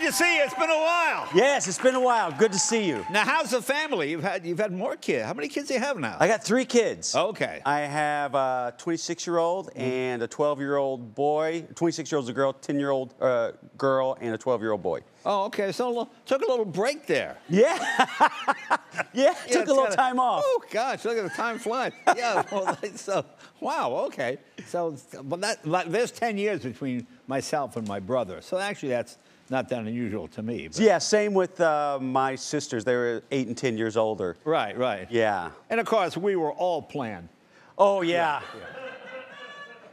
Good to see you. It's been a while. Yes, it's been a while. Good to see you. Now, how's the family? You've had more kids. How many kids do you have now? I got 3 kids. Okay. I have a 26-year-old and a 12-year-old boy. 26-year-old's a girl, 10-year-old girl, and a 12-year-old boy. Oh, okay. So took a little break there. Yeah. Took a little time off. Oh gosh, look at the time flying. Yeah. Well, so wow. Okay. So, but there's 10 years between myself and my brother. So actually, that's not that unusual to me. But. Yeah, same with my sisters. They were 8 and 10 years older. Right, right. Yeah. And of course, we were all planned. Oh, yeah.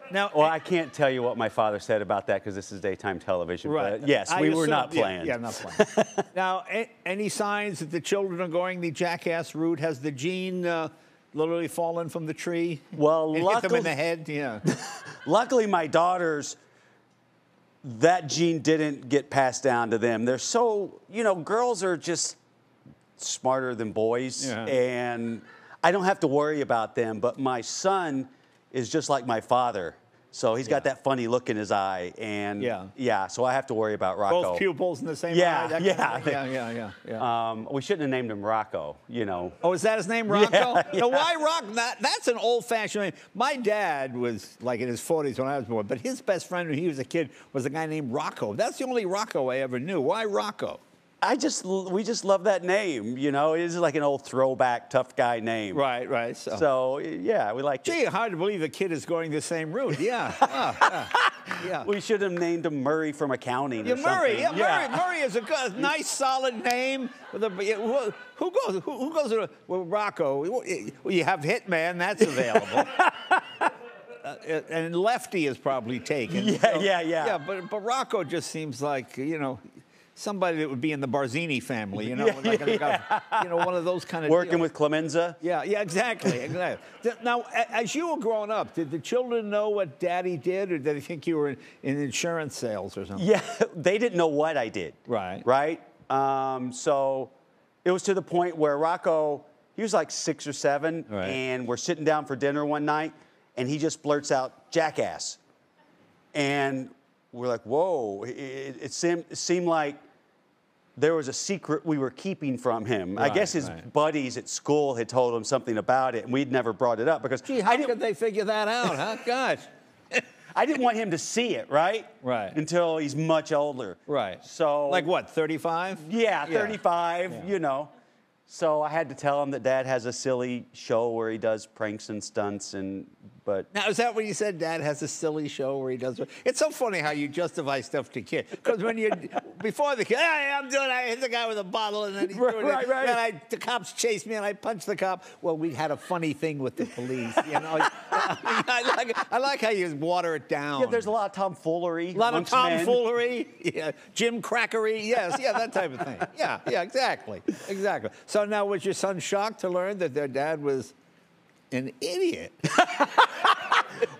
Now, well, I can't tell you what my father said about that because this is daytime television. Right. But yes, we were not planned. Yeah, not planned. Now, any signs that the children are going the jackass route? Has the gene literally fallen from the tree? Well, and hit them in the head? Yeah. Luckily, my daughters. That gene didn't get passed down to them. They're so, you know, girls are just smarter than boys, and I don't have to worry about them, but my son is just like my father. So he's got that funny look in his eye, and so I have to worry about Rocco. Both pupils in the same eye? That kind of thing? We shouldn't have named him Rocco, you know. Oh, is that his name, Rocco? Yeah, yeah. Now, why Rocco? That's an old-fashioned name. My dad was, like, in his 40s when I was born, but his best friend when he was a kid was a guy named Rocco. That's the only Rocco I ever knew. Why Rocco? We just love that name, you know. It's like an old throwback, tough guy name. Right, right. So yeah, we like. Gee, hard to believe the kid is going the same route. Yeah, We should have named him Murray from accounting. Yeah, or Murray. Something. Yeah, Murray is a good, nice, solid name. With a, who goes to Rocco? You have Hitman. That's available. And Lefty is probably taken. Yeah, so, yeah. But Rocco just seems like, you know. Somebody that would be in the Barzini family, you know, you know, one of those kind of working deals. With Clemenza. Yeah, yeah, exactly, exactly. Now, as you were growing up, did the children know what Daddy did, or did they think you were in insurance sales or something? Yeah, they didn't know what I did. Right. Right. So it was to the point where Rocco, he was like 6 or 7, and we're sitting down for dinner one night, and he just blurts out "jackass," and. We're like, whoa, it seemed like there was a secret we were keeping from him. Right, I guess his buddies at school had told him something about it, and we'd never brought it up because... Gee, how could they figure that out, huh? Gosh. I didn't want him to see it, right? Right. Until he's much older. Right. So... Like what, 35? Yeah, 35, you know. So I had to tell him that Dad has a silly show where he does pranks and stunts and... But now, is that what you said? Dad has a silly show where he does... It's so funny how you justify stuff to kids. Because when you... Before the kid, hey, I'm doing... I hit the guy with a bottle and then he's doing it. Right. And the cops chased me and I punched the cop. Well, we had a funny thing with the police, you know? I like how you water it down. Yeah, there's a lot of tomfoolery. A lot of tomfoolery. Yeah, Jim Crackery. Yes, yeah, that type of thing. Yeah, yeah, exactly. Exactly. So now, was your son shocked to learn that their dad was... an idiot.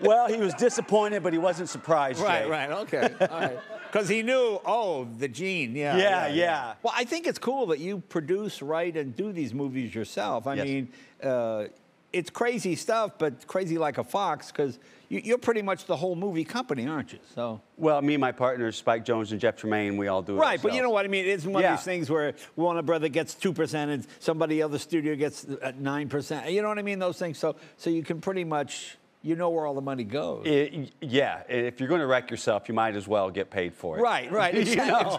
Well, he was disappointed, but he wasn't surprised. Right, Jay. Right, okay, all right. Because he knew, oh, the gene, yeah. Well, I think it's cool that you produce, write, and do these movies yourself. I mean, it's crazy stuff, but crazy like a fox, because you're pretty much the whole movie company, aren't you? So. Well, me and my partners, Spike Jones and Jeff Tremaine, we all do it ourselves. But you know what I mean? It's one of these things where Warner Brother gets 2% and somebody other studio gets 9%. You know what I mean? Those things. So you can pretty much, you know where all the money goes. Yeah, if you're going to wreck yourself, you might as well get paid for it. Right, right, exactly,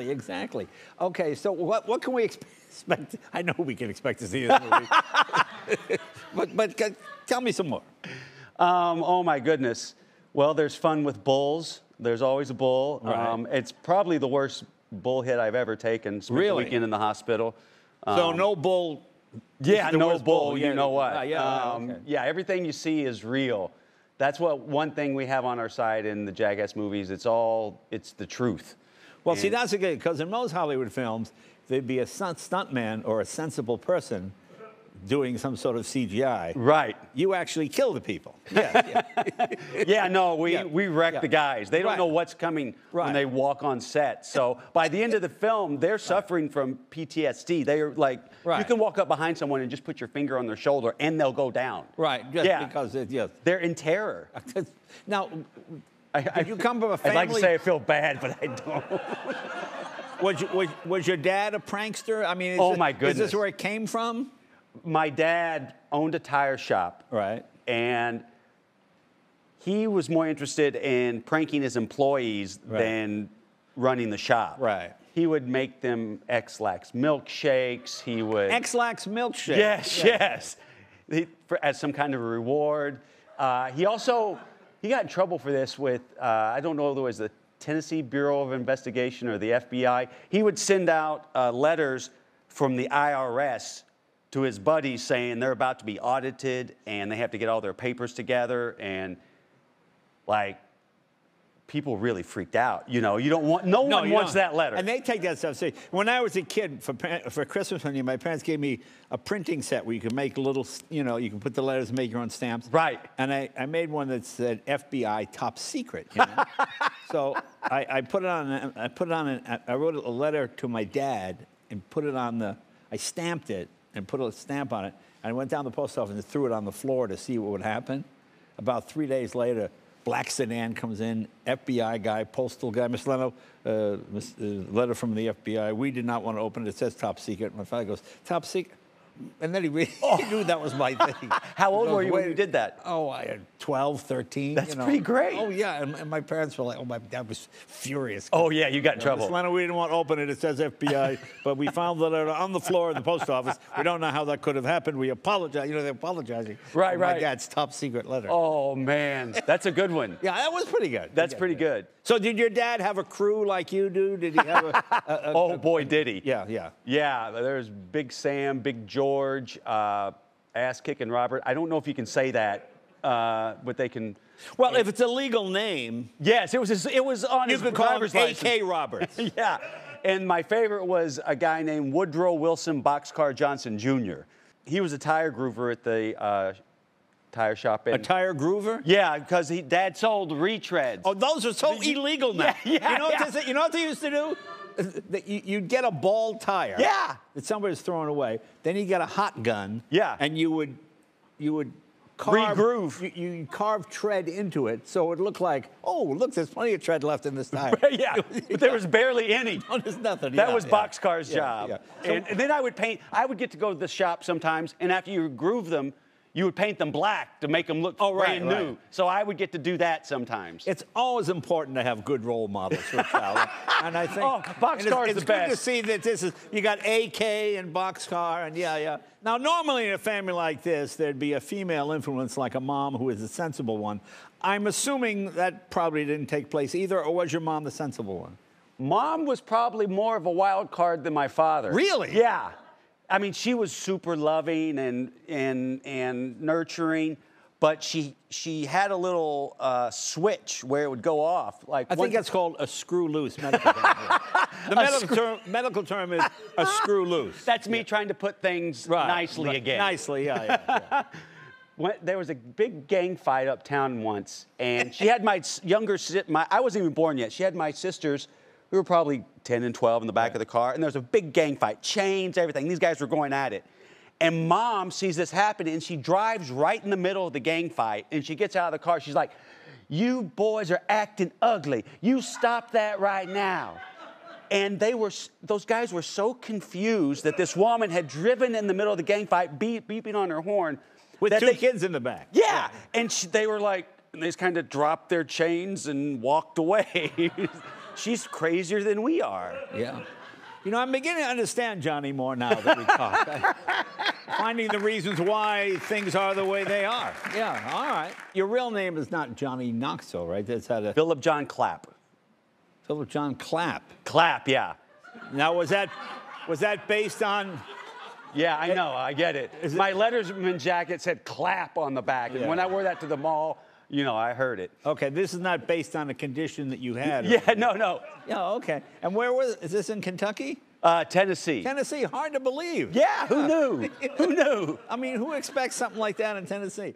you know? Exactly. Okay, so what can we expect? I know we can expect to see this movie. but tell me some more. Oh, my goodness. Well, there's fun with bulls. There's always a bull. Right. It's probably the worst bull hit I've ever taken. Spent the weekend in the hospital. So no bull. Yeah, no bull, you know what. Yeah, everything you see is real. That's one thing we have on our side in the Jackass movies. It's the truth. Well, and see, that's good, because in most Hollywood films, there'd be a stuntman or a sensible person doing some sort of CGI. Right. You actually kill the people. Yeah, yeah. we wreck the guys. They don't know what's coming when they walk on set. So by the end of the film, they're suffering from PTSD. They are like, you can walk up behind someone and just put your finger on their shoulder and they'll go down. Right, just because they're in terror. Now, Did you come from a family? I'd like to say I feel bad, but I don't. Was your dad a prankster? I mean, oh my goodness. Is this where it came from? My dad owned a tire shop. Right. And he was more interested in pranking his employees than running the shop. Right. He would make them X-Lax milkshakes. He would... X-Lax milkshakes? Yes, yes. As some kind of reward. He also... He got in trouble for this with, I don't know if it was the Tennessee Bureau of Investigation or the FBI. He would send out letters from the IRS to his buddies saying they're about to be audited and they have to get all their papers together. And, like, people really freaked out. You know, you don't want, no one wants that letter. And they take that stuff seriously. When I was a kid, for Christmas money, my parents gave me a printing set where you could make little, you know, you can put the letters and make your own stamps. Right. And I made one that said FBI top secret, you know? So I put it on, I wrote a letter to my dad and put it on the, I stamped it and put a stamp on it. And I went down the post office and threw it on the floor to see what would happen. About 3 days later, black sedan comes in, FBI guy, postal guy, Mr. Leno, letter from the FBI. We did not want to open it. It says top secret. My father goes, top secret? And then he really knew that was my thing. How old were you when you did that? Oh, I had 12, 13. That's pretty great. Oh, yeah. And my parents were like, oh, my dad was furious. Oh, yeah, you got in trouble. Mr. Leno, we didn't want to open it. It says FBI. But we found the letter on the floor of the post office. We don't know how that could have happened. We apologize. You know, they're apologizing. Right, right. My dad's top secret letter. Oh, man. That's a good one. Yeah, that was pretty good. That's pretty good. So did your dad have a crew like you do? Did he have a oh, boy, did he. Yeah, yeah. Yeah, there's Big Sam, Big George. George, ass-kicking Robert. I don't know if you can say that, but they can. Well, if it's a legal name. Yes, it was on his driver's license. You could call him A.K. Roberts. Yeah, and my favorite was a guy named Woodrow Wilson Boxcar Johnson Jr. He was a tire groover at the tire shop. A tire groover? Yeah, because Dad sold retreads. Oh, those are so illegal now. Yeah, yeah, you know what they used to do? You'd get a bald tire that somebody was throwing away. Then you get a hot gun. Yeah. And you would carve, re-groove. You carve tread into it, so it looked like, oh, look, there's plenty of tread left in this tire. Yeah. But there was barely any. No, there's nothing. That was Boxcar's job. Yeah. So, and then I would paint. I would get to go to the shop sometimes, and after you groove them, you would paint them black to make them look brand new. Right. So I would get to do that sometimes. It's always important to have good role models for a child. And I think Boxcar is the best. It's good to see that this is, you got AK and Boxcar and yeah. Now, normally in a family like this, there'd be a female influence like a mom who is a sensible one. I'm assuming that probably didn't take place either, or was your mom the sensible one? Mom was probably more of a wild card than my father. Really? Yeah. I mean, she was super loving and nurturing, but she had a little switch where it would go off. Like I think that's called a screw loose medical term. The medical term is a screw loose. That's me trying to put things nicely again. Nicely, yeah. There was a big gang fight uptown once, and she had my younger sister. I wasn't even born yet. She had my sisters. We were probably 10 and 12 in the back of the car, and there was a big gang fight, chains, everything. These guys were going at it. And Mom sees this happening, and she drives right in the middle of the gang fight, and she gets out of the car. She's like, you boys are acting ugly. You stop that right now. And those guys were so confused that this woman had driven in the middle of the gang fight, beeping on her horn. With two kids in the back. Yeah, and they were like, and they just kind of dropped their chains and walked away. She's crazier than we are. Yeah. You know, I'm beginning to understand Johnny more now that we talk. Finding the reasons why things are the way they are. Yeah, all right. Your real name is not Johnny Knoxville, right? That's how to... Philip John Clapp. Philip John Clapp. Clapp, yeah. Now, was that based on... Yeah, I know, I get it. My lettersman jacket said Clapp on the back. And when I wore that to the mall... You know, I heard it. Okay, this is not based on a condition that you had. Yeah, no. Yeah, okay. And where was it? Is this in Kentucky? Tennessee. Tennessee, hard to believe. Yeah, who knew? Who knew? I mean, who expects something like that in Tennessee?